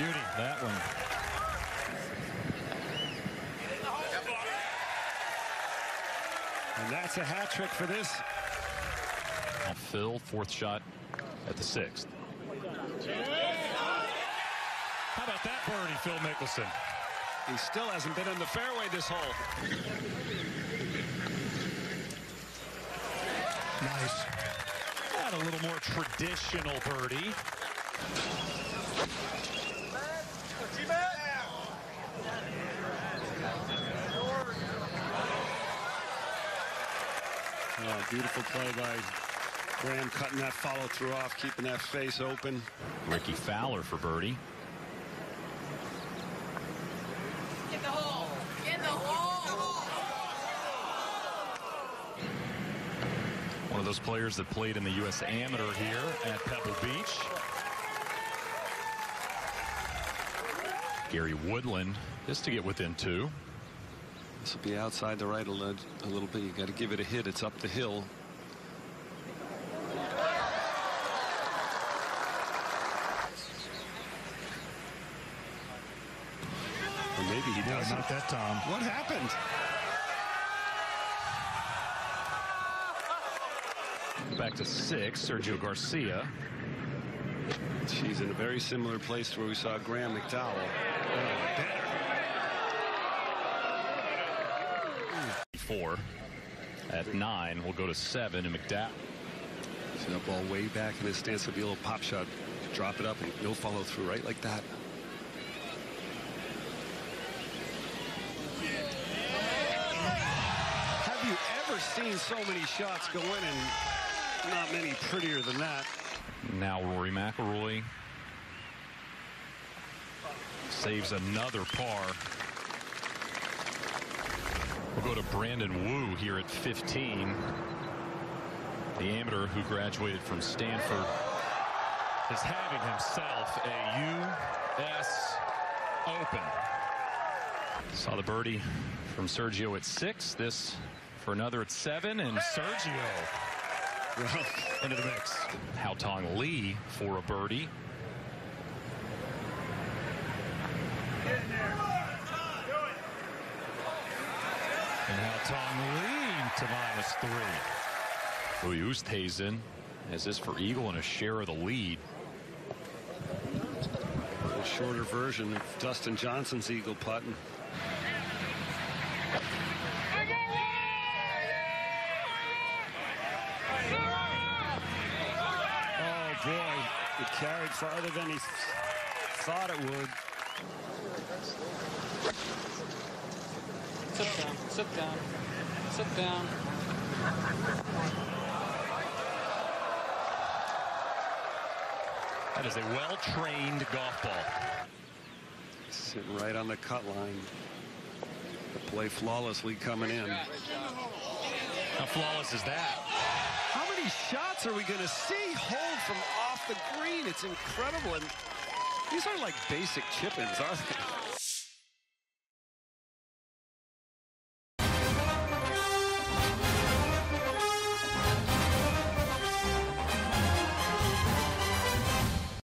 Beauty, that one. And that's a hat trick for this. Phil, fourth shot at the sixth. How about that birdie, Phil Mickelson? He still hasn't been in the fairway this hole. Nice. Got a little more traditional birdie. Oh, beautiful play by Graham, cutting that follow through off, keeping that face open. Rickie Fowler for birdie. Get the hole! Get the hole! One of those players that played in the U.S. Amateur here at Pebble Beach. Gary Woodland, just to get within two. This will be outside the right a little bit. You got to give it a hit. It's up the hill. Or maybe he doesn't. Not that time. What happened? Back to six, Sergio Garcia. She's in a very similar place to where we saw Graham McDowell. Oh, better. Four at nine, we'll go to seven, and McDowell. See that ball way back in his stance, it'll be a little pop shot. Drop it up and no follow through, right like that. Have you ever seen so many shots go in, and not many prettier than that? Now Rory McIlroy saves another par. We'll go to Brandon Wu here at 15. The amateur who graduated from Stanford is having himself a U.S. Open. Saw the birdie from Sergio at six. This for another at seven, and Sergio into the mix. Haotong Li for a birdie. Get in there. And Haotong Li to -3. Louis Oosthuizen has this for eagle and a share of the lead. A little shorter version of Dustin Johnson's eagle putt. Oh boy, it carried farther than he thought it would. Sit down, sit down, sit down. That is a well-trained golf ball. Sitting right on the cut line. The play flawlessly coming in. How flawless is that? How many shots are we going to see hold from off the green? It's incredible. And these aren't like basic chip-ins, are they?